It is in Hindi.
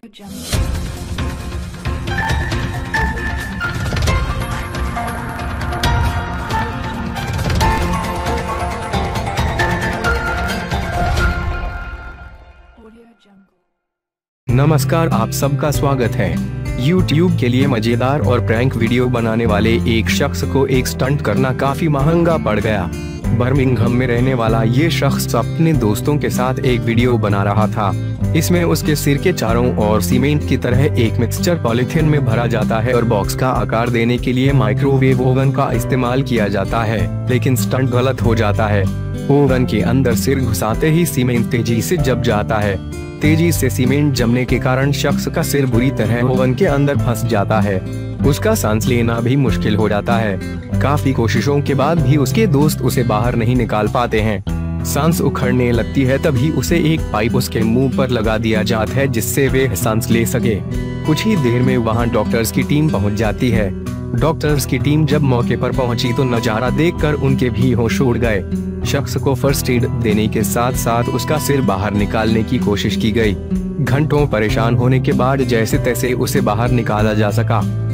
नमस्कार, आप सबका स्वागत है। YouTube के लिए मजेदार और प्रैंक वीडियो बनाने वाले एक शख्स को एक स्टंट करना काफी महंगा पड़ गया। बर्मिंघम में रहने वाला ये शख्स अपने दोस्तों के साथ एक वीडियो बना रहा था। इसमें उसके सिर के चारों ओर सीमेंट की तरह एक मिक्सचर पॉलीथिन में भरा जाता है और बॉक्स का आकार देने के लिए माइक्रोवेव ओवन का इस्तेमाल किया जाता है, लेकिन स्टंट गलत हो जाता है। ओवन के अंदर सिर घुसाते ही सीमेंट तेजी से जम जाता है। तेजी से सीमेंट जमने के कारण शख्स का सिर बुरी तरह ओवन के अंदर फंस जाता है। उसका सांस लेना भी मुश्किल हो जाता है। काफी कोशिशों के बाद भी उसके दोस्त उसे बाहर नहीं निकाल पाते हैं। सांस उखड़ने लगती है, तभी उसे एक पाइप उसके मुंह पर लगा दिया जाता है जिससे वे सांस ले सके। कुछ ही देर में वहां डॉक्टर्स की टीम पहुंच जाती है। डॉक्टर्स की टीम जब मौके पर पहुंची तो नजारा देखकर उनके भी होश उड़ गए। शख्स को फर्स्ट एड देने के साथ साथ उसका सिर बाहर निकालने की कोशिश की गई। घंटों परेशान होने के बाद जैसे तैसे उसे बाहर निकाला जा सका।